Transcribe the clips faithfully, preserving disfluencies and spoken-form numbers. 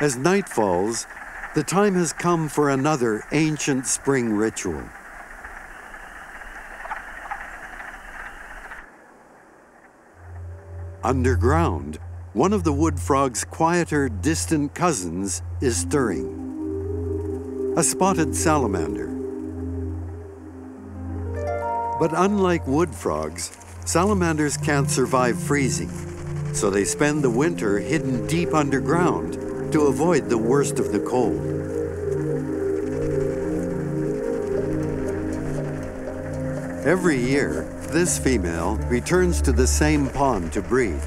As night falls, the time has come for another ancient spring ritual. Underground, one of the wood frog's quieter, distant cousins is stirring. A spotted salamander. But unlike wood frogs, salamanders can't survive freezing, so they spend the winter hidden deep underground to avoid the worst of the cold. Every year, this female returns to the same pond to breed.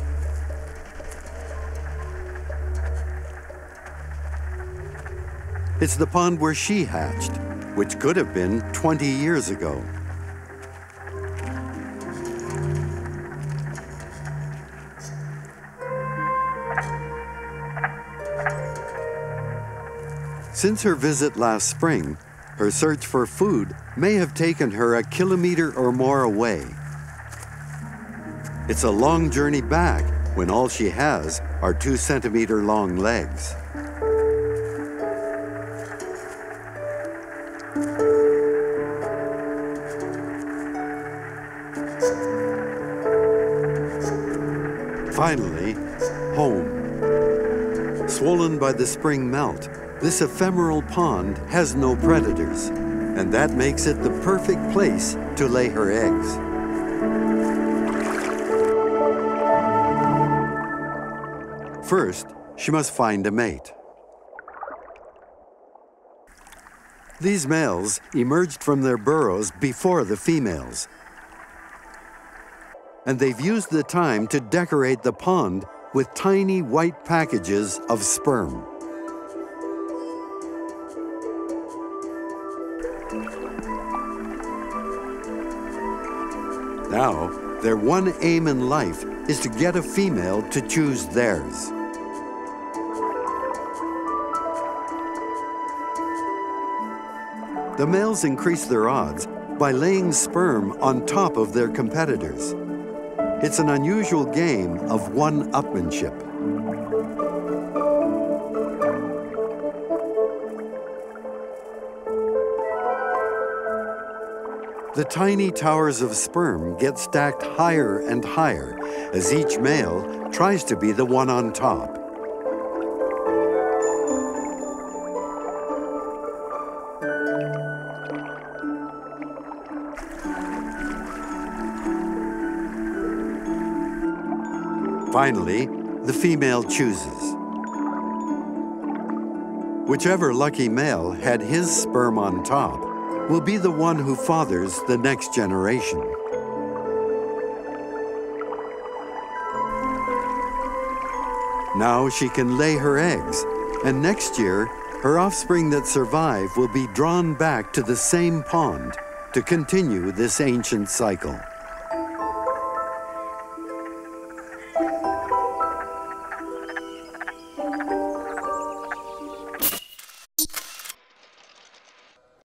It's the pond where she hatched, which could have been twenty years ago. Since her visit last spring, her search for food may have taken her a kilometer or more away. It's a long journey back when all she has are two centimeter long legs. Finally, home. Swollen by the spring melt, this ephemeral pond has no predators, and that makes it the perfect place to lay her eggs. First, she must find a mate. These males emerged from their burrows before the females, and they've used the time to decorate the pond with tiny white packages of sperm. Now, their one aim in life is to get a female to choose theirs. The males increase their odds by laying sperm on top of their competitors. It's an unusual game of one-upmanship. The tiny towers of sperm get stacked higher and higher as each male tries to be the one on top. Finally, the female chooses. Whichever lucky male had his sperm on top will be the one who fathers the next generation. Now she can lay her eggs, and next year, her offspring that survive will be drawn back to the same pond to continue this ancient cycle.